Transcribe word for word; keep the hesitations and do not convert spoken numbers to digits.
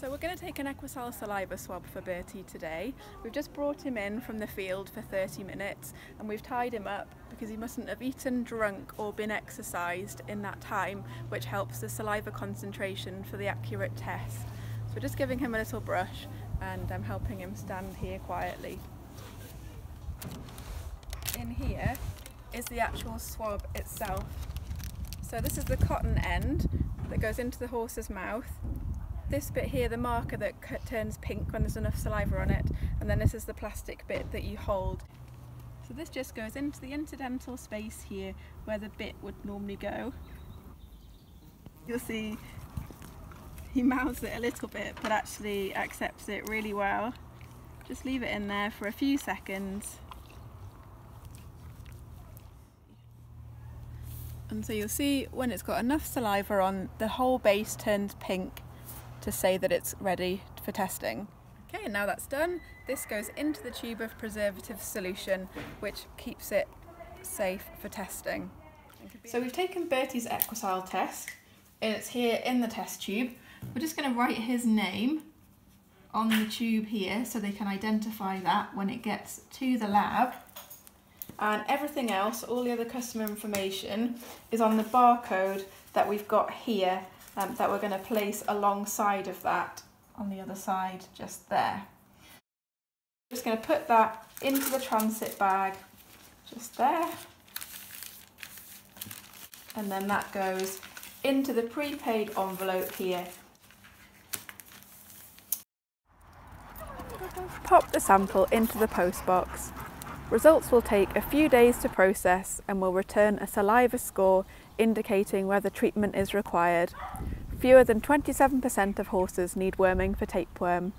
So we're going to take an EquiSal saliva swab for Bertie today. We've just brought him in from the field for thirty minutes and we've tied him up because he mustn't have eaten, drunk or been exercised in that time, which helps the saliva concentration for the accurate test. So we're just giving him a little brush and I'm helping him stand here quietly. In here is the actual swab itself. So this is the cotton end that goes into the horse's mouth. This bit here, the marker that turns pink when there's enough saliva on it, and then this is the plastic bit that you hold. So this just goes into the interdental space here where the bit would normally go. You'll see he mouths it a little bit but actually accepts it really well. Just leave it in there for a few seconds. And so you'll see when it's got enough saliva on, the whole base turns pink to say that it's ready for testing. Okay, and now that's done, this goes into the tube of preservative solution, which keeps it safe for testing. So we've taken Bertie's EquiSal test. It's here in the test tube. We're just going to write his name on the tube here so they can identify that when it gets to the lab. And everything else, all the other customer information, is on the barcode that we've got here. Um, that we're going to place alongside of that on the other side, just there. Just going to put that into the transit bag, just there. And then that goes into the prepaid envelope here. Pop the sample into the post box. Results will take a few days to process and will return a saliva score indicating whether treatment is required. Fewer than twenty-seven percent of horses need worming for tapeworm.